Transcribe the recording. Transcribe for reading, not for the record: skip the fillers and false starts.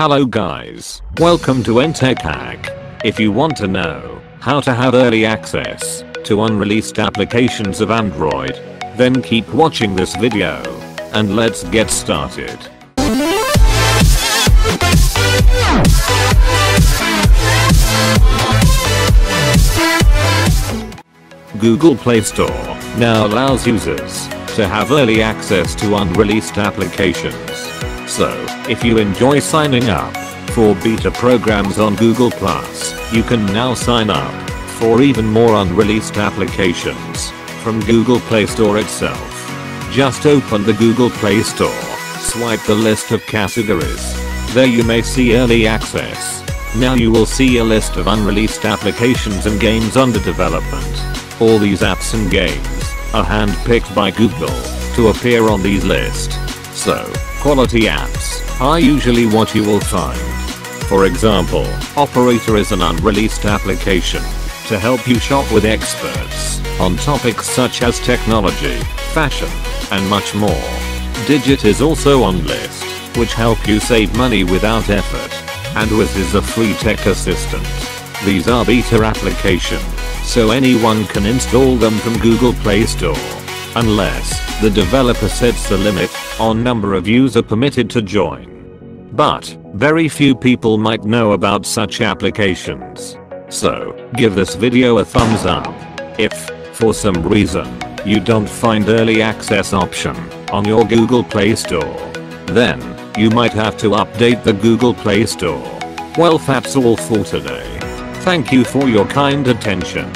Hello guys, welcome to NTechHack. If you want to know how to have early access to unreleased applications of Android, then keep watching this video, and let's get started. Google Play Store now allows users to have early access to unreleased applications. So, if you enjoy signing up for beta programs on Google+, you can now sign up for even more unreleased applications from Google Play Store itself. Just open the Google Play Store, swipe the list of categories. There you may see early access. Now you will see a list of unreleased applications and games under development. All these apps and games are handpicked by Google to appear on these lists. So, quality apps are usually what you will find. For example, Operator is an unreleased application to help you shop with experts on topics such as technology, fashion, and much more. Digit is also on list, which help you save money without effort. And Wiz is a free tech assistant. These are beta applications, so anyone can install them from Google Play Store, unless the developer sets a limit on number of users permitted to join. But very few people might know about such applications. So, give this video a thumbs up. If, for some reason, you don't find early access option on your Google Play Store, then you might have to update the Google Play Store. Well, that's all for today. Thank you for your kind attention.